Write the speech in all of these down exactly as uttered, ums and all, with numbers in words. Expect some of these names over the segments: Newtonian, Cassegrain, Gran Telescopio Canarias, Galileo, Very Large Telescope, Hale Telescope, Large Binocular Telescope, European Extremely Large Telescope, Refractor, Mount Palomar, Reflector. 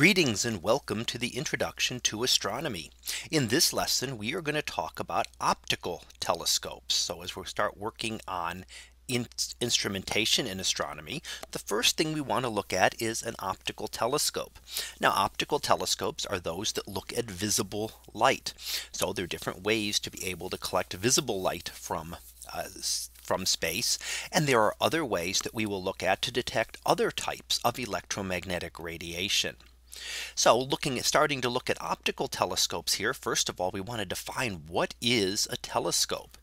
Greetings and welcome to the introduction to astronomy. In this lesson we are going to talk about optical telescopes. So as we start working on in instrumentation in astronomy, the first thing we want to look at is an optical telescope. Now optical telescopes are those that look at visible light. So there are different ways to be able to collect visible light from uh, from space, and there are other ways that we will look at to detect other types of electromagnetic radiation. So looking at starting to look at optical telescopes here, first of all, we want to define what is a telescope.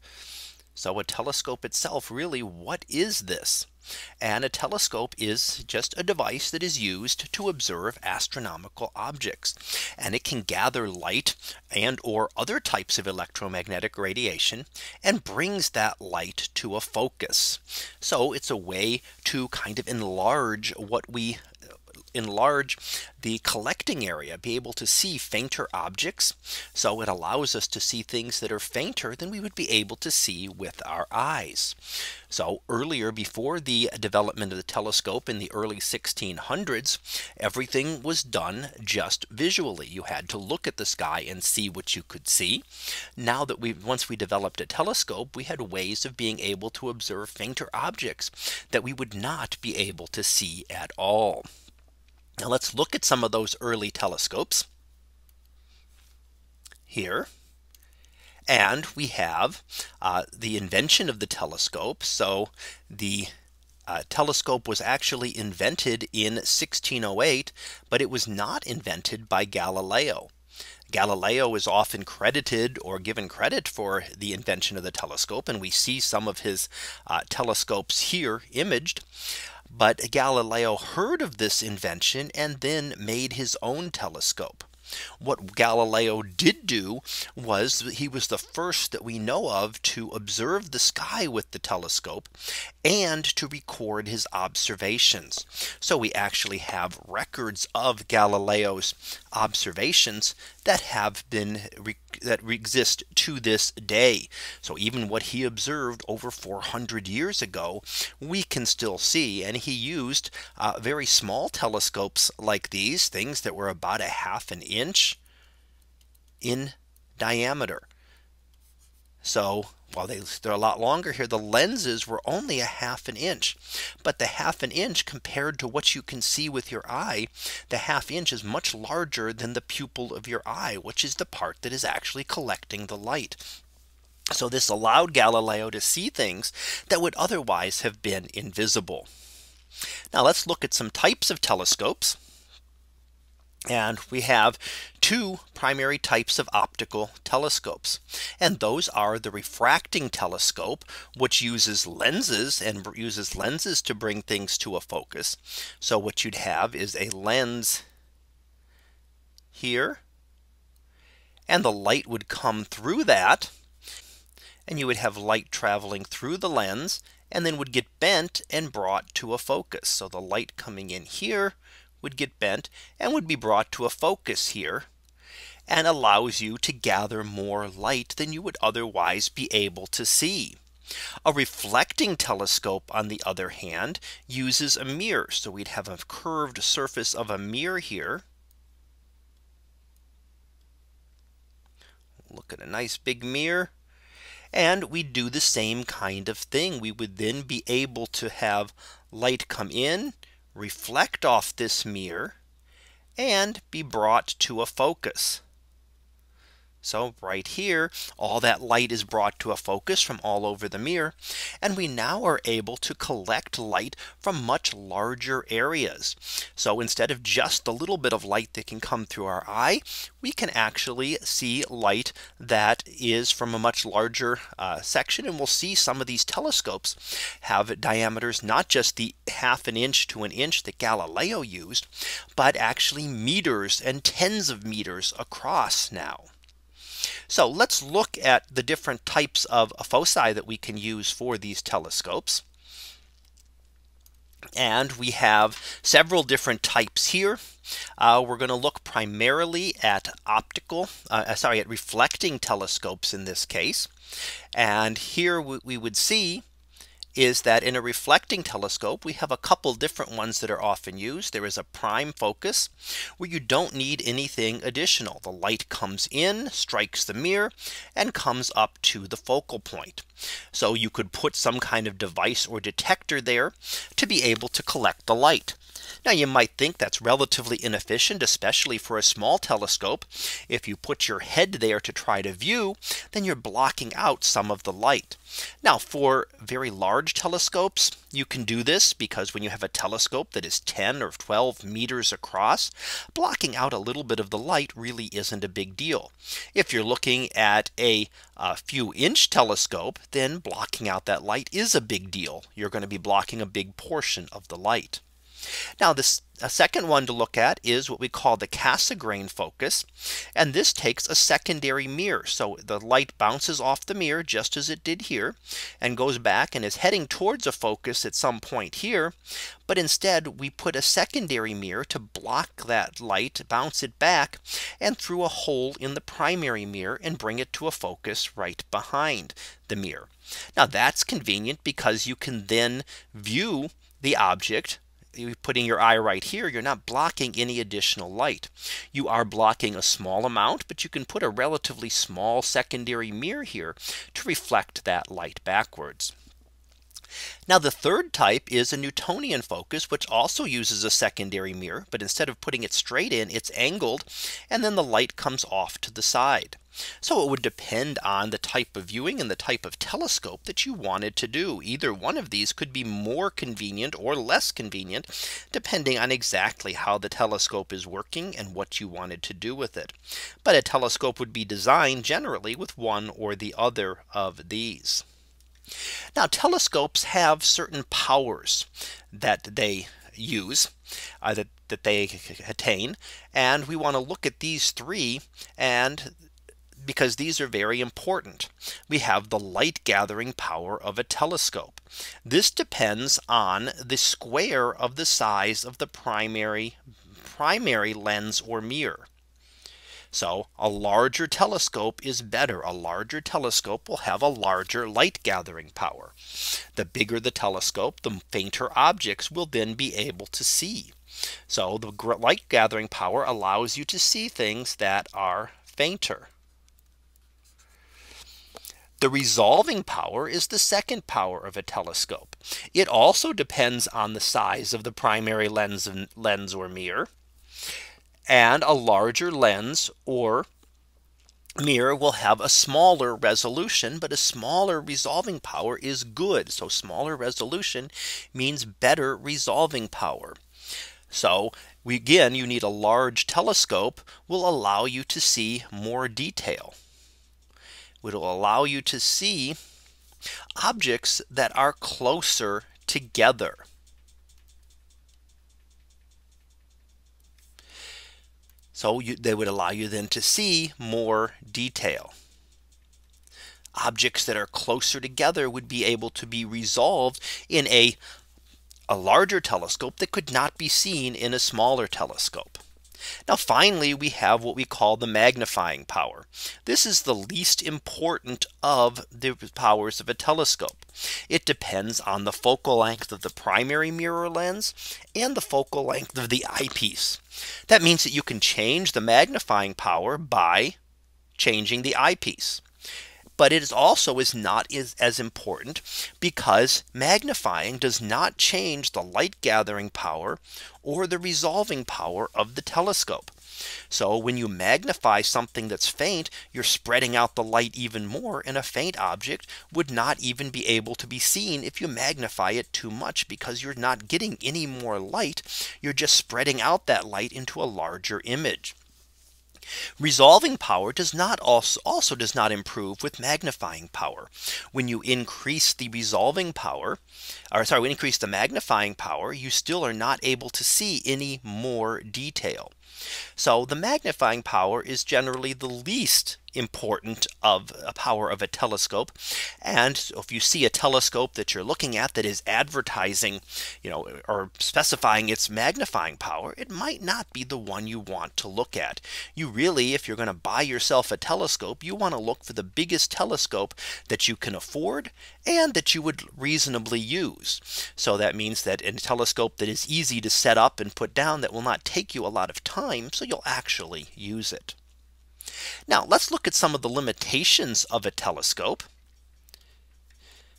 So a telescope itself, really, what is this? And a telescope is just a device that is used to observe astronomical objects, and it can gather light and or other types of electromagnetic radiation and brings that light to a focus. So it's a way to kind of enlarge what we enlarge the collecting area, be able to see fainter objects. So it allows us to see things that are fainter than we would be able to see with our eyes. So earlier, before the development of the telescope in the early sixteen hundreds, everything was done just visually. You had to look at the sky and see what you could see. Now that we once we developed a telescope, we had ways of being able to observe fainter objects that we would not be able to see at all. Now let's look at some of those early telescopes here. And we have uh, the invention of the telescope. So the Uh, telescope was actually invented in sixteen oh eight, but it was not invented by Galileo. Galileo is often credited or given credit for the invention of the telescope, and we see some of his uh, telescopes here imaged. But Galileo heard of this invention and then made his own telescope. What Galileo did do was he was the first that we know of to observe the sky with the telescope and to record his observations. So we actually have records of Galileo's observations that have been that exist to this day. So even what he observed over four hundred years ago, we can still see. And he used uh, very small telescopes like these, things that were about a half an inch inch in diameter. So while they, they're a lot longer here, the lenses were only a half an inch, but the half an inch compared to what you can see with your eye, the half inch is much larger than the pupil of your eye, which is the part that is actually collecting the light. So this allowed Galileo to see things that would otherwise have been invisible. Now let's look at some types of telescopes. And we have two primary types of optical telescopes, and those are the refracting telescope, which uses lenses and uses lenses to bring things to a focus. So what you'd have is a lens here, and the light would come through that, and you would have light traveling through the lens and then would get bent and brought to a focus. So the light coming in here would get bent and would be brought to a focus here, and allows you to gather more light than you would otherwise be able to see. A reflecting telescope, on the other hand, uses a mirror. So we'd have a curved surface of a mirror here. Look at a nice big mirror. And we do the same kind of thing. We would then be able to have light come in, reflect off this mirror, and be brought to a focus. So right here, all that light is brought to a focus from all over the mirror, and we now are able to collect light from much larger areas. So instead of just the little bit of light that can come through our eye, we can actually see light that is from a much larger uh, section. And we'll see some of these telescopes have diameters not just the half an inch to an inch that Galileo used, but actually meters and tens of meters across now. So let's look at the different types of foci that we can use for these telescopes. And we have several different types here. Uh, we're going to look primarily at optical, uh, sorry, at reflecting telescopes in this case. And here we, we would see is that in a reflecting telescope, we have a couple different ones that are often used. There is a prime focus where you don't need anything additional. The light comes in, strikes the mirror, and comes up to the focal point. So you could put some kind of device or detector there to be able to collect the light. Now you might think that's relatively inefficient, especially for a small telescope. If you put your head there to try to view, then you're blocking out some of the light. Now for very large telescopes, you can do this because when you have a telescope that is ten or twelve meters across, blocking out a little bit of the light really isn't a big deal. If you're looking at a, a few inch telescope, then blocking out that light is a big deal. You're going to be blocking a big portion of the light. Now this a second one to look at is what we call the Cassegrain focus, and this takes a secondary mirror. So the light bounces off the mirror just as it did here and goes back and is heading towards a focus at some point here. But instead we put a secondary mirror to block that light, bounce it back, and through a hole in the primary mirror and bring it to a focus right behind the mirror. Now that's convenient because you can then view the object. You're putting your eye right here, you're not blocking any additional light. You are blocking a small amount, but you can put a relatively small secondary mirror here to reflect that light backwards. Now the third type is a Newtonian focus, which also uses a secondary mirror, but instead of putting it straight in, it's angled, and then the light comes off to the side. So it would depend on the type of viewing and the type of telescope that you wanted to do. Either one of these could be more convenient or less convenient, depending on exactly how the telescope is working and what you wanted to do with it. But a telescope would be designed generally with one or the other of these. Now telescopes have certain powers that they use uh, that, that they attain. And we want to look at these three, and because these are very important. We have the light gathering power of a telescope. This depends on the square of the size of the primary primary lens or mirror. So a larger telescope is better. A larger telescope will have a larger light gathering power. The bigger the telescope, the fainter objects will then be able to see. So the light gathering power allows you to see things that are fainter. The resolving power is the second power of a telescope. It also depends on the size of the primary lens, and lens or mirror. And a larger lens or mirror will have a smaller resolution, but a smaller resolving power is good. So smaller resolution means better resolving power. So we, again, you need a large telescope will allow you to see more detail. It'll allow you to see objects that are closer together. So you, they would allow you then to see more detail. Objects that are closer together would be able to be resolved in a, a larger telescope that could not be seen in a smaller telescope. Now finally, we have what we call the magnifying power. This is the least important of the powers of a telescope. It depends on the focal length of the primary mirror lens and the focal length of the eyepiece. That means that you can change the magnifying power by changing the eyepiece. But it is also is not is as important because magnifying does not change the light gathering power or the resolving power of the telescope. So when you magnify something that's faint, you're spreading out the light even more, and a faint object would not even be able to be seen if you magnify it too much because you're not getting any more light. You're just spreading out that light into a larger image. Resolving power does not also, also does not improve with magnifying power. When you increase the resolving power, or sorry, when you increase the magnifying power, you still are not able to see any more detail. So the magnifying power is generally the least important of a power of a telescope. And so if you see a telescope that you're looking at that is advertising, you know, or specifying its magnifying power, it might not be the one you want to look at. You really, if you're going to buy yourself a telescope, you want to look for the biggest telescope that you can afford and that you would reasonably use. So that means that a telescope that is easy to set up and put down, that will not take you a lot of time, so you'll actually use it. Now let's look at some of the limitations of a telescope.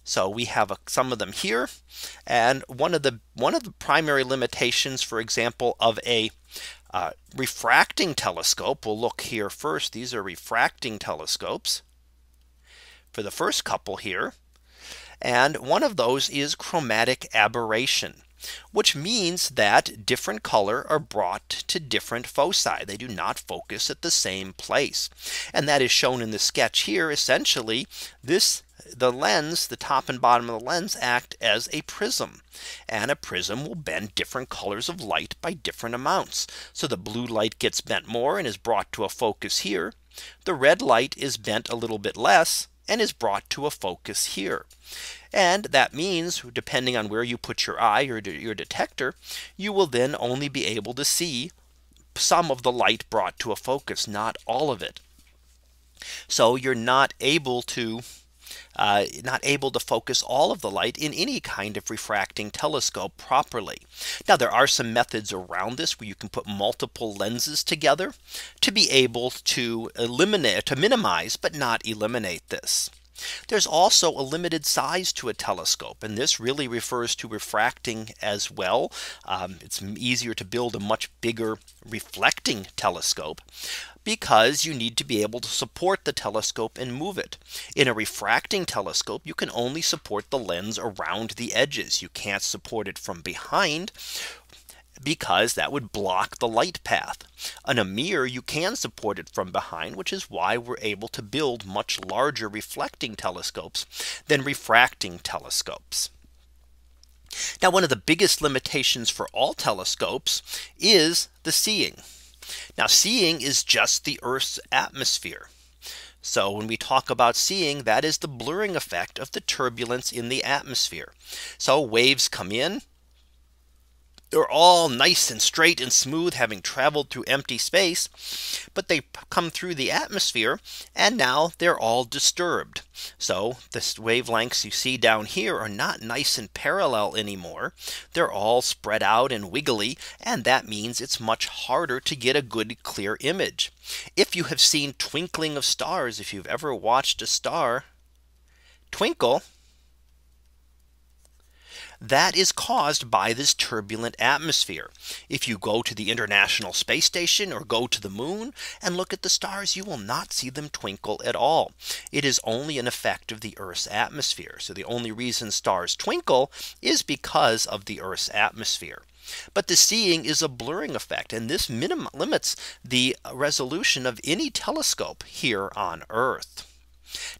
So we have a, some of them here, and one of the one of the primary limitations, for example, of a uh, refracting telescope. We'll look here first. These are refracting telescopes for the first couple here, and one of those is chromatic aberration, which means that different color are brought to different foci. They do not focus at the same place. And that is shown in the sketch here. Essentially, this the lens, the top and bottom of the lens, act as a prism, and a prism will bend different colors of light by different amounts. So the blue light gets bent more and is brought to a focus here. The red light is bent a little bit less and is brought to a focus here. And that means, depending on where you put your eye or your detector, you will then only be able to see some of the light brought to a focus, not all of it. So you're not able to Uh, not able to focus all of the light in any kind of refracting telescope properly. Now there are some methods around this where you can put multiple lenses together to be able to eliminate, to minimize, but not eliminate this. There's also a limited size to a telescope, and this really refers to refracting as well. Um, it's easier to build a much bigger reflecting telescope because you need to be able to support the telescope and move it. In a refracting telescope, you can only support the lens around the edges. You can't support it from behind, because that would block the light path. On a mirror, you can support it from behind, which is why we're able to build much larger reflecting telescopes than refracting telescopes. Now, one of the biggest limitations for all telescopes is the seeing. Now, seeing is just the Earth's atmosphere. So when we talk about seeing, that is the blurring effect of the turbulence in the atmosphere. So waves come in. They're all nice and straight and smooth, having traveled through empty space, but they come through the atmosphere and now they're all disturbed. So the wavelengths you see down here are not nice and parallel anymore. They're all spread out and wiggly, and that means it's much harder to get a good clear image. If you have seen twinkling of stars, if you've ever watched a star twinkle, that is caused by this turbulent atmosphere. If you go to the International Space Station or go to the moon and look at the stars, you will not see them twinkle at all. It is only an effect of the Earth's atmosphere. So the only reason stars twinkle is because of the Earth's atmosphere. But the seeing is a blurring effect, and this minim- limits the resolution of any telescope here on Earth.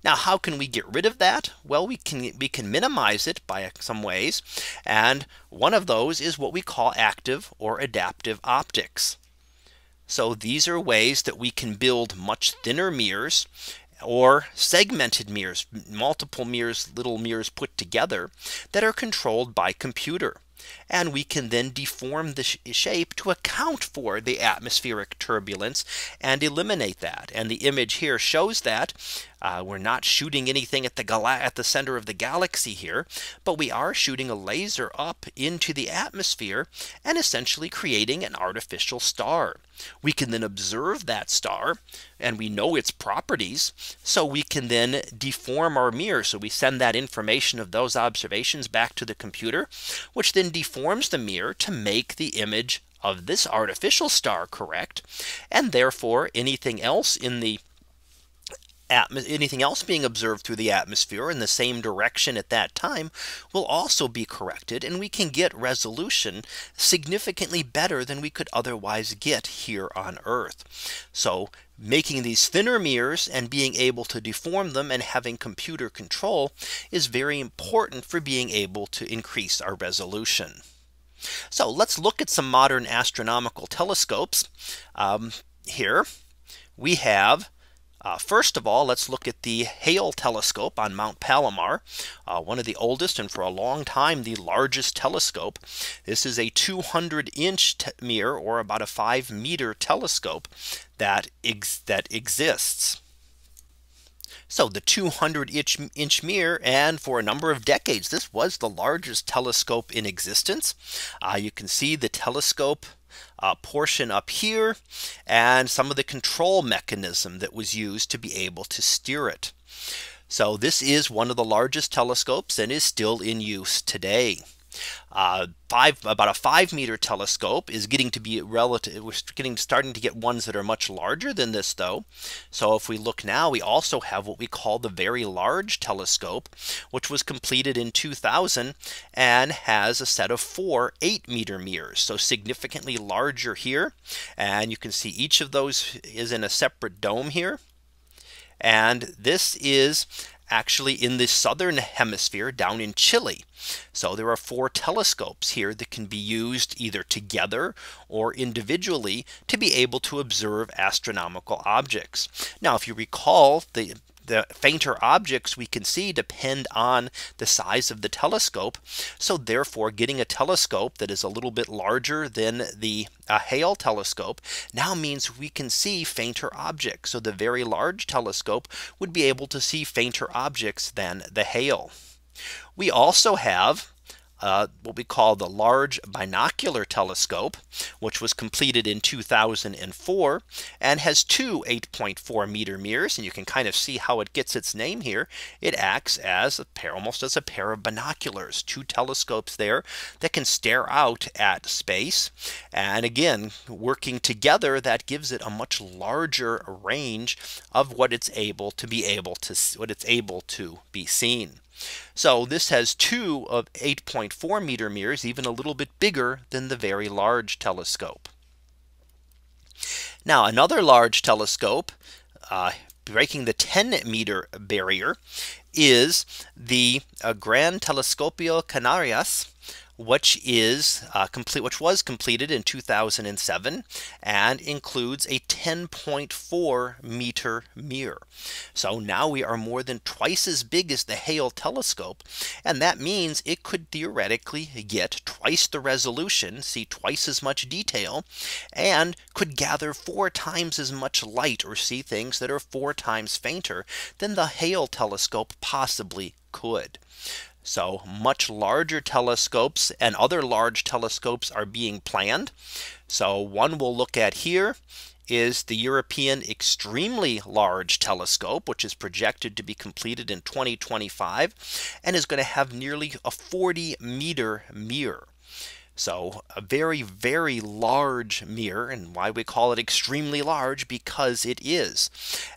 Now, how can we get rid of that? Well, we can we can minimize it by some ways. And one of those is what we call active or adaptive optics. So these are ways that we can build much thinner mirrors or segmented mirrors, multiple mirrors, little mirrors put together that are controlled by computer. And we can then deform the sh shape to account for the atmospheric turbulence and eliminate that. And the image here shows that uh, we're not shooting anything at the gala at the center of the galaxy here, but we are shooting a laser up into the atmosphere and essentially creating an artificial star. We can then observe that star, and we know its properties, so we can then deform our mirror. So we send that information of those observations back to the computer, which then deforms the mirror to make the image of this artificial star correct, and therefore anything else in the anything else being observed through the atmosphere in the same direction at that time will also be corrected, and we can get resolution significantly better than we could otherwise get here on Earth. So making these thinner mirrors and being able to deform them and having computer control is very important for being able to increase our resolution. So let's look at some modern astronomical telescopes. Um, here we have Uh, first of all, let's look at the Hale Telescope on Mount Palomar, uh, one of the oldest and for a long time the largest telescope. This is a two hundred inch mirror, or about a five meter telescope that ex that exists. So the two hundred inch mirror, and for a number of decades this was the largest telescope in existence. Uh, you can see the telescope Uh, portion up here and some of the control mechanism that was used to be able to steer it. So this is one of the largest telescopes and is still in use today. Uh, five about a five meter telescope is getting to be relative. We're getting starting to get ones that are much larger than this, though. So if we look now, we also have what we call the Very Large Telescope, which was completed in two thousand and has a set of four eight meter mirrors. So significantly larger here, and you can see each of those is in a separate dome here. And this is actually in the southern hemisphere down in Chile. So there are four telescopes here that can be used either together or individually to be able to observe astronomical objects. Now, if you recall, the The fainter objects we can see depend on the size of the telescope. So therefore, getting a telescope that is a little bit larger than the uh, Hale telescope now means we can see fainter objects. So the Very Large Telescope would be able to see fainter objects than the Hale. We also have Uh, what we call the Large Binocular Telescope, which was completed in two thousand four and has two eight point four meter mirrors. And you can kind of see how it gets its name here. It acts as a pair, almost as a pair of binoculars, two telescopes there that can stare out at space. And again, working together, that gives it a much larger range of what it's able to be able to what it's able to be seen. So this has two of eight point four meter mirrors, even a little bit bigger than the Very Large Telescope. Now another large telescope uh, breaking the ten meter barrier is the uh, Gran Telescopio Canarias, which is uh, complete, which was completed in two thousand seven and includes a ten point four meter mirror. So now we are more than twice as big as the Hale telescope, and that means it could theoretically get twice the resolution, see twice as much detail, and could gather four times as much light or see things that are four times fainter than the Hale telescope possibly could. So much larger telescopes and other large telescopes are being planned. So one we'll look at here is the European Extremely Large Telescope, which is projected to be completed in twenty twenty-five and is going to have nearly a forty meter mirror. So a very, very large mirror, and why we call it extremely large, because it is.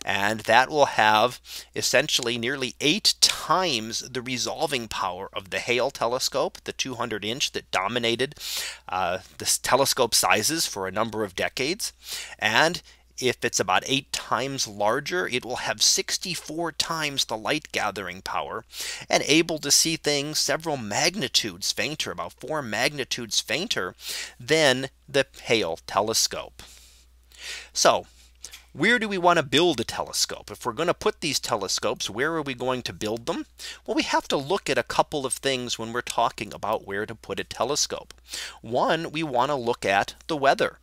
And that will have essentially nearly eight times the resolving power of the Hale telescope, the two hundred inch that dominated uh, the telescope sizes for a number of decades. And if it's about eight times larger, it will have sixty-four times the light gathering power and able to see things several magnitudes fainter, about four magnitudes fainter than the Hale telescope. So where do we want to build a telescope? If we're going to put these telescopes, where are we going to build them? Well, we have to look at a couple of things when we're talking about where to put a telescope. One, we want to look at the weather.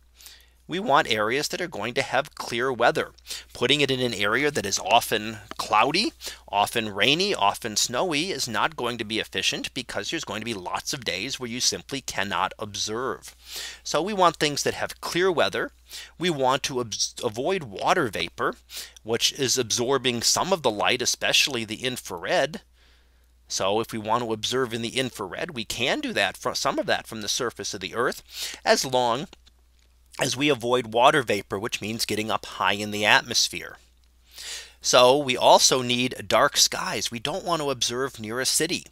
We want areas that are going to have clear weather. Putting it in an area that is often cloudy, often rainy, often snowy is not going to be efficient, because there's going to be lots of days where you simply cannot observe. So we want things that have clear weather. We want to avoid water vapor, which is absorbing some of the light, especially the infrared. So if we want to observe in the infrared, we can do that, for some of that from the surface of the Earth, as long as we avoid water vapor, which means getting up high in the atmosphere. So we also need dark skies. We don't want to observe near a city.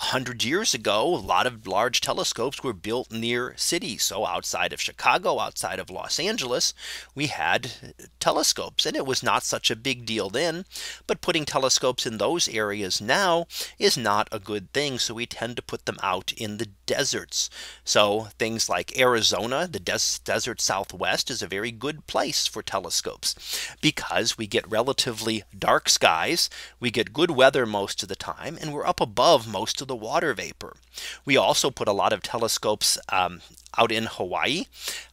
one hundred years ago, a lot of large telescopes were built near cities. So outside of Chicago, outside of Los Angeles, we had telescopes, and it was not such a big deal then. But putting telescopes in those areas now is not a good thing. So we tend to put them out in the deserts. So things like Arizona, the des- desert Southwest, is a very good place for telescopes because we get relatively dark skies. We get good weather most of the time, and we're up above most of the water vapor. We also put a lot of telescopes um, out in Hawaii.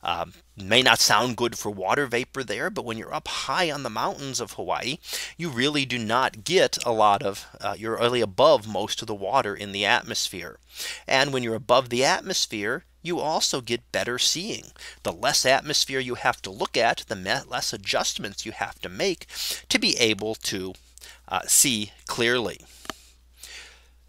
Um, may not sound good for water vapor there, but when you're up high on the mountains of Hawaii, you really do not get a lot of, uh, you're really above most of the water in the atmosphere. And when you're above the atmosphere, you also get better seeing. The less atmosphere you have to look at, the less adjustments you have to make to be able to uh, see clearly.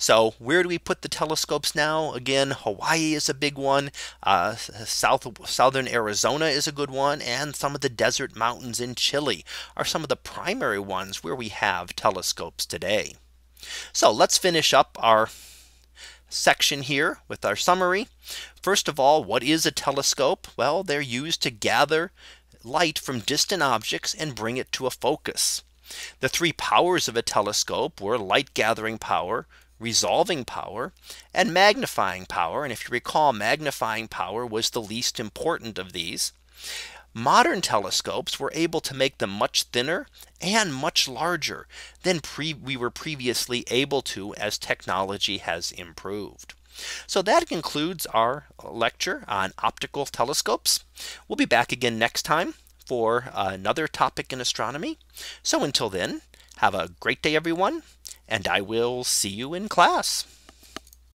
So where do we put the telescopes now? Again, Hawaii is a big one. Uh, south, southern Arizona is a good one. And some of the desert mountains in Chile are some of the primary ones where we have telescopes today. So let's finish up our section here with our summary. First of all, what is a telescope? Well, they're used to gather light from distant objects and bring it to a focus. The three powers of a telescope were light gathering power, resolving power, and magnifying power. And if you recall, magnifying power was the least important of these. Modern telescopes were able to make them much thinner and much larger than pre we were previously able to as technology has improved. So that concludes our lecture on optical telescopes. We'll be back again next time for another topic in astronomy. So until then, have a great day, everyone. And I will see you in class.